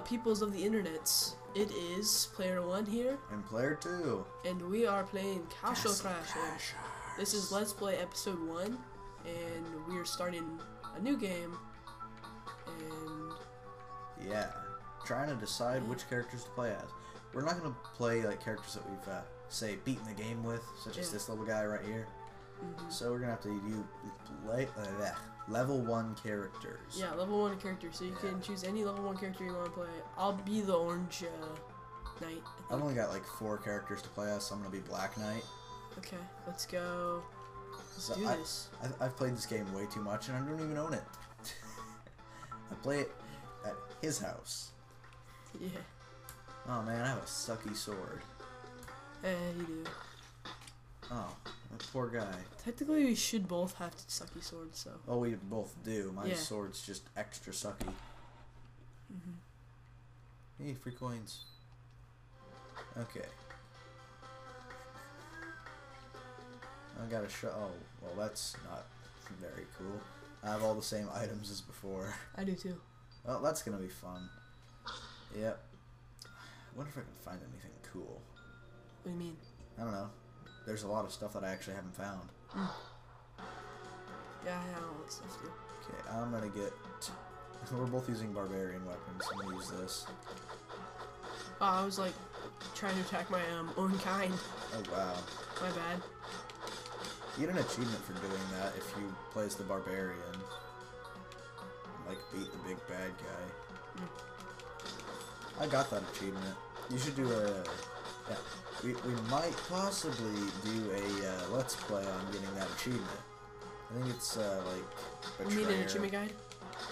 out, peoples of the internets. It is Player 1 here. And Player 2. And we are playing Castle Crashers. This is Let's Play Episode 1. And we're starting a new game. And... yeah. Trying to decide which characters to play as. We're not going to play like characters that we've, say, beaten the game with. Such as this little guy right here. Mm-hmm. So we're going to have to do level 1 characters. Yeah, level 1 characters. So you can choose any level 1 character you want to play. I'll be the orange knight. I've only got like 4 characters to play as, so I'm going to be black knight. Okay, let's go. Let's do this. I've played this game way too much and I don't even own it. I play it at his house. Yeah. Oh man, I have a sucky sword. Eh, you do. Oh. That poor guy. Technically, we should both have sucky swords, so. Oh, we both do. My sword's just extra sucky. Mm-hmm. Hey, free coins. Okay. I gotta oh, well, that's not very cool. I have all the same items as before. I do too. Well, that's gonna be fun. Yep. I wonder if I can find anything cool. What do you mean? I don't know. There's a lot of stuff that I actually haven't found. Yeah, I don't want stuff to do. Okay, I'm gonna get... we're both using barbarian weapons. I'm gonna use this. Oh, I was like trying to attack my own kind. Oh wow. My bad. You get an achievement for doing that if you play as the barbarian. Like beat the big bad guy. I got that achievement. You should do a... yeah. We might possibly do a let's play on getting that achievement. I think it's like... we need an achievement guide?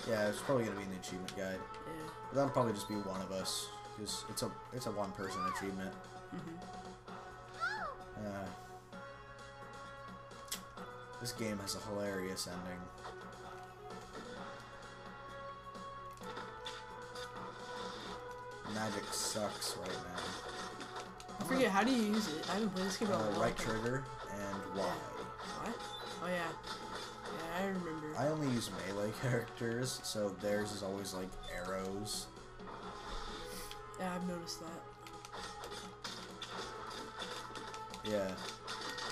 Yeah, it's probably going to be an achievement guide. Yeah. But that'll probably just be one of us. Because it's a one-person achievement. Mm-hmm. This game has a hilarious ending. Magic sucks right now. I forget, how do you use it? I haven't played this game about right trigger and Y. What? Oh yeah. Yeah, I remember. I only use melee characters, so theirs is always like arrows. Yeah, I've noticed that. Yeah.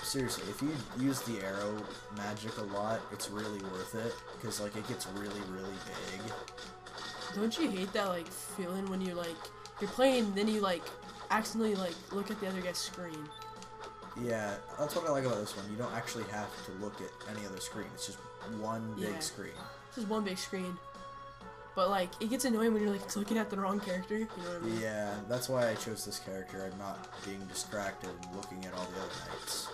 Seriously, if you use the arrow magic a lot, it's really worth it. Because like, it gets really, really big. Don't you hate that like feeling when you're playing and then you like... accidentally like look at the other guy's screen. Yeah, that's what I like about this one. You don't actually have to look at any other screen. It's just one big screen. It's just one big screen. But like it gets annoying when you're like looking at the wrong character, you know what I mean? Yeah, that's why I chose this character. I'm not being distracted and looking at all the other knights.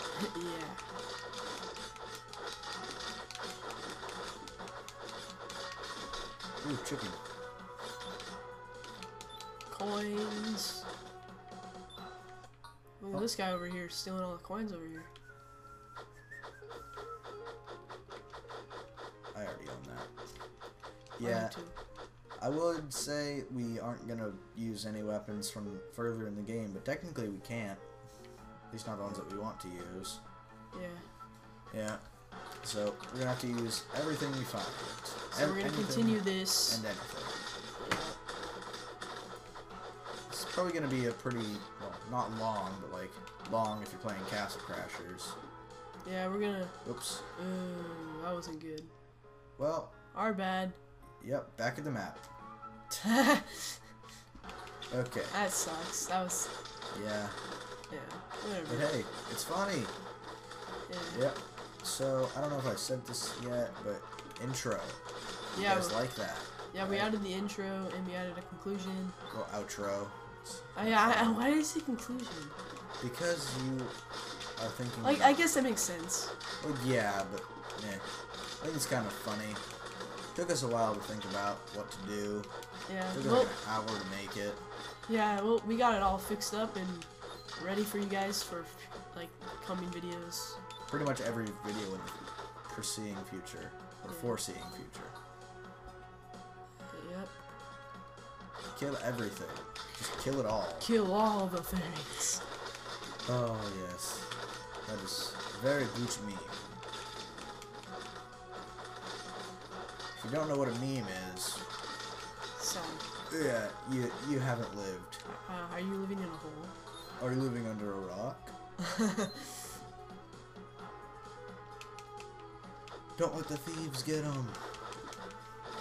Yeah. Ooh, chicken. Coins. Well, this guy over here is stealing all the coins over here. I already own that. Yeah, I would say we aren't going to use any weapons from further in the game, but technically we can't. At least not the ones that we want to use. Yeah. Yeah. So we're going to have to use everything we find. So we're going to continue this. And anything. Probably going to be a pretty, well, not long, but like, long if you're playing Castle Crashers. Yeah, we're going to... oops. That wasn't good. Well... our bad. Yep, back at the map. Okay. That sucks. That was... yeah. Yeah, whatever. But hey, it's funny. Yeah. Yep. So, I don't know if I said this yet, but intro. Yeah. You guys like that. Yeah, we added the intro, and we added a conclusion. Well, outro. Why did I say conclusion? Because you are thinking... like, I guess that makes sense. Well, yeah, but yeah, I think it's kind of funny. Took us a while to think about what to do. Yeah. Took us like an hour to make it. Yeah, well, we got it all fixed up and ready for you guys for like coming videos. Pretty much every video in the foreseeing future Yep. Kill everything. Just kill it all. Kill all the things. Oh, yes. That is very huge meme. If you don't know what a meme is... sorry. Yeah, you haven't lived. Are you living in a hole? Are you living under a rock? Don't let the thieves get them.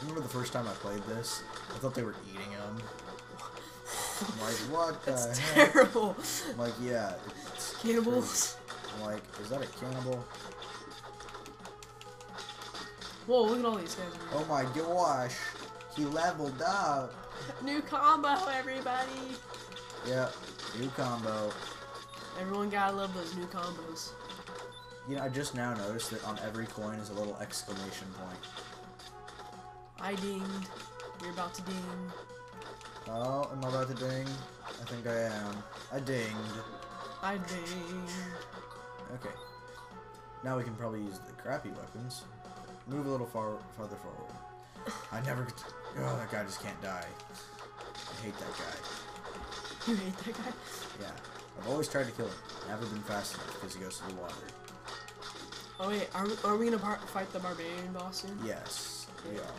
Remember the first time I played this? I thought they were eating them. I'm like, what the heck? That's terrible. I'm like, yeah. It's cannibals. I'm like, is that a cannibal? Whoa, look at all these guys. Oh my gosh. He leveled up. New combo, everybody. Yep, new combo. Everyone gotta love those new combos. You know, I just now noticed that on every coin is a little exclamation point. I dinged. You're about to ding. Oh, am I about to ding? I think I am. I dinged. I dinged. Okay. Now we can probably use the crappy weapons. Move a little farther forward. I never... Oh, that guy just can't die. I hate that guy. You hate that guy? Yeah. I've always tried to kill him. Never been fast enough because he goes to the water. Oh wait, are we going to fight the barbarian boss soon? Yes, we are.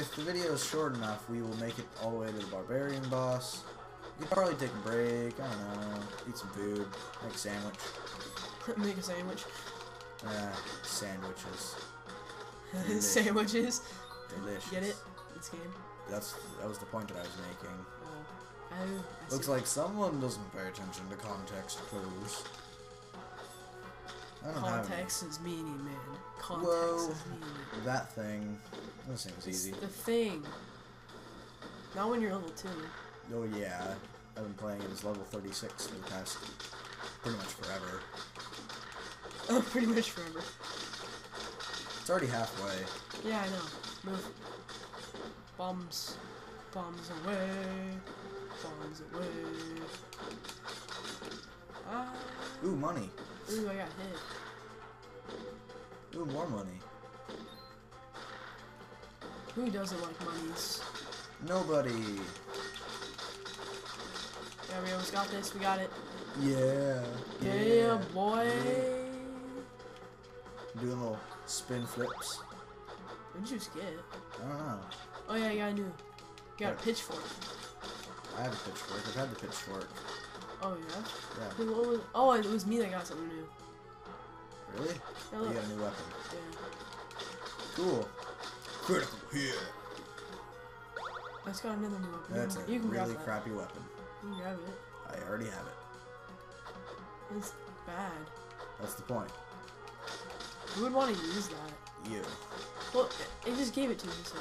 If the video is short enough, we will make it all the way to the barbarian boss. You can probably take a break, I don't know, eat some food, make a sandwich. Make a sandwich? Sandwiches. Delicious. Sandwiches? Delicious. Get it? It's game. That was the point that I was making. I looks like someone doesn't pay attention to context clues. Context is meaning, man. Context is meaning. That thing. That seems easy. The thing. Not when you're level 2. Oh yeah. I've been playing it as level 36 for the past pretty much forever. Oh, pretty much forever. It's already halfway. Yeah, I know. Move. Bombs. Bombs away. Bombs away. Ah. Ooh, money. Ooh, I got hit. Ooh, more money. Who doesn't like monies? Nobody. Yeah, we almost got this. We got it. Yeah. Yeah, boy. Yeah. Doing little spin flips. What did you just get? I don't know. Oh yeah, yeah, I knew. You got a pitchfork. I have a pitchfork. I've had the pitchfork. Oh yeah? Yeah. Wait, what was, oh, it was me that got something new. Really? Oh, you got a new weapon. Yeah. Cool. Critical hit. I just got another new weapon. That's a really crappy weapon. You can grab it. I already have it. It's bad. That's the point. Who would want to use that? You. Well, it just gave it to me, so...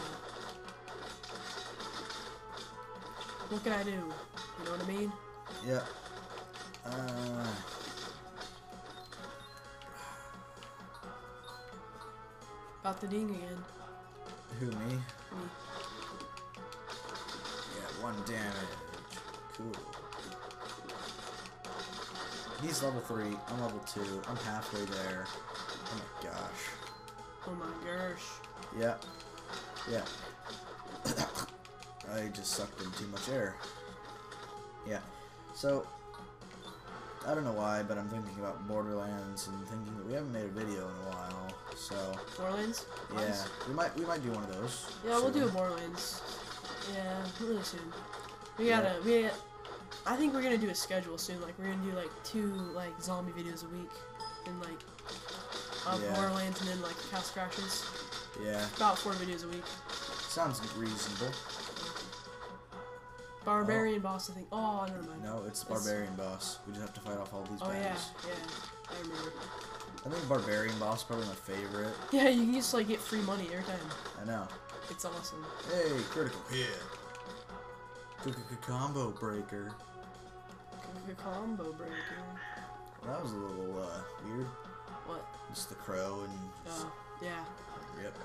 What can I do? You know what I mean? Yeah. About the ding again. Who, me? Me. Yeah, 1 damage. Cool. He's level 3. I'm level 2. I'm halfway there. Oh my gosh. Oh my gosh. Yeah. Yeah. I just sucked in too much air. Yeah. So, I don't know why, but I'm thinking about Borderlands and thinking that we haven't made a video in a while, so... Borderlands? Yeah. Nice. We might do one of those. Yeah, soon. We'll do a Borderlands. Yeah, really soon. We gotta... Yeah. I think we're gonna do a schedule soon. Like, we're gonna do, like, 2 zombie videos a week. And, like, Borderlands and then, like, Castle Crashers. Yeah. About 4 videos a week. Sounds reasonable. Barbarian boss, I think. Oh, never mind. No, it's barbarian boss. We just have to fight off all these baddies. Yeah, I remember. I think barbarian boss is probably my favorite. Yeah, you can just like get free money every time. I know. It's awesome. Hey, critical hit. Combo breaker. Combo breaker. Well, that was a little weird. What? Just the crow and. Oh, yeah. Rip.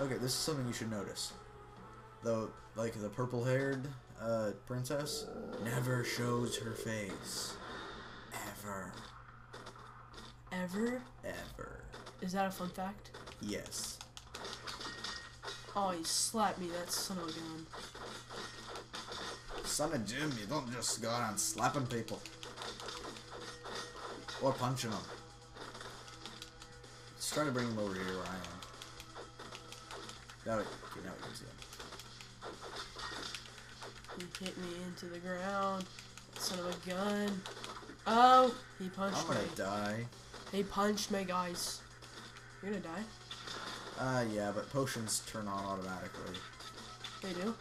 Okay, this is something you should notice. Though, like the purple-haired. Princess never shows her face. Ever. Ever? Ever. Is that a fun fact? Yes. Oh, you slapped me, that son of a gun. Son of Jim, you don't just go around slapping people. Or punching them. Let's try to bring them over here where I am. Now we can see them. He hit me into the ground. Son of a gun. Oh, he punched me. I'm gonna die. He punched me, guys. You're gonna die? Yeah, but potions turn on automatically. They do?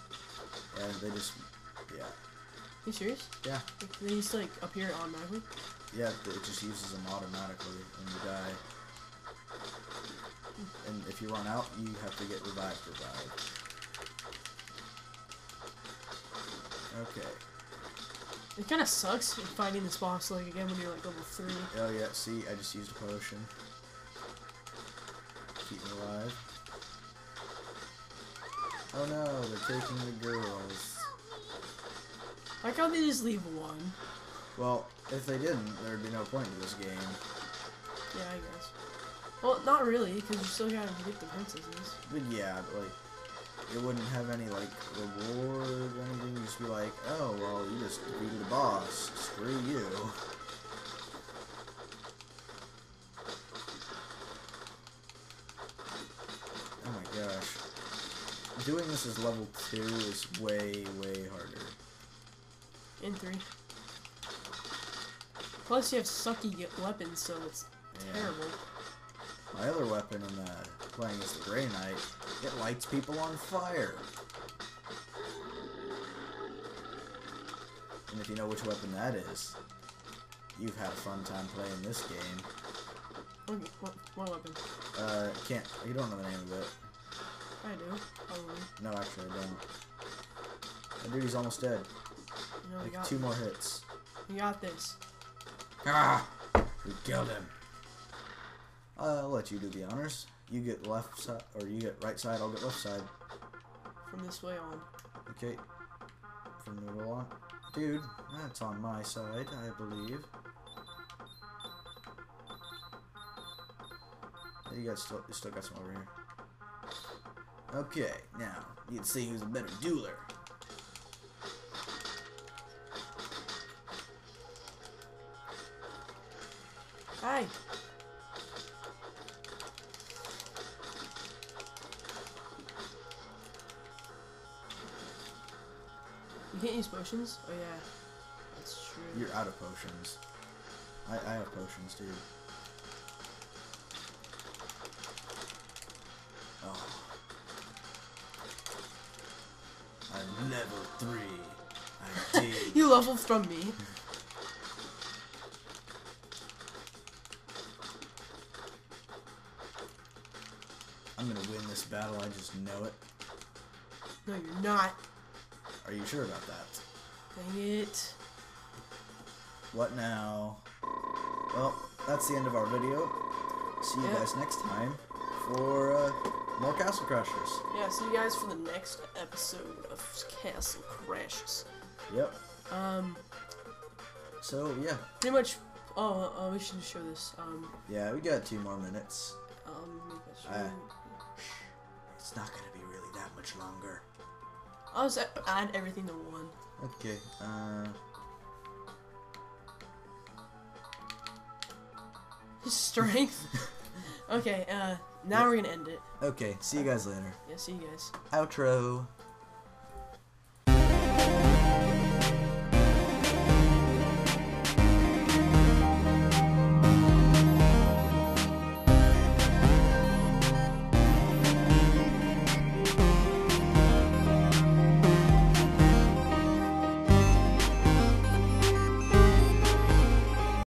Yeah, they just... yeah. You serious? Yeah. They just, like, appear automatically? Yeah, it just uses them automatically when you die. And if you run out, you have to get revived. Okay. It kind of sucks fighting this boss, like, again when you're, like, level 3. Oh, yeah, see? I just used a potion. Keep me alive. Oh, no, they're taking the girls. Like how they just leave one. Well, if they didn't, there'd be no point in this game. Yeah, I guess. Well, not really, because you still gotta get the princesses. But yeah, like, it wouldn't have any, like, reward or anything. You'd just be like, oh, well, you just defeated the boss. Screw you. Oh my gosh. Doing this as level 2 is way, way harder. In 3. Plus, you have sucky weapons, so it's terrible. My other weapon in playing is the Grey Knight. It lights people on fire. And if you know which weapon that is, you've had a fun time playing this game. What weapon? You don't know the name of it. I do, probably. No, actually, I don't. My dude's almost dead. You know, like 2 more hits. You got this. Ah! We killed him. I'll let you do the honors. You get left side, or you get right side, I'll get left side. From this way on. Okay. From the middle on. Dude, that's on my side, I believe. You guys still got some over here. Okay, now, you can see who's a better dueler. Hi. You can't use potions? Oh yeah, that's true. You're out of potions. I have potions, dude. Oh. I'm level 3. I did. You leveled from me. I'm gonna win this battle, I just know it. No, you're not. Are you sure about that? Dang it. What now? Well, that's the end of our video. See you guys next time for more Castle Crashers. Yeah, see you guys for the next episode of Castle Crashers. Yep. So, yeah. Pretty much... oh, we should show this. Yeah, we got 2 more minutes. It's not gonna be really that much longer. I'll just add everything to 1. Okay, his strength? Okay, now we're gonna end it. Okay, see you guys later. Yeah, see you guys. Outro.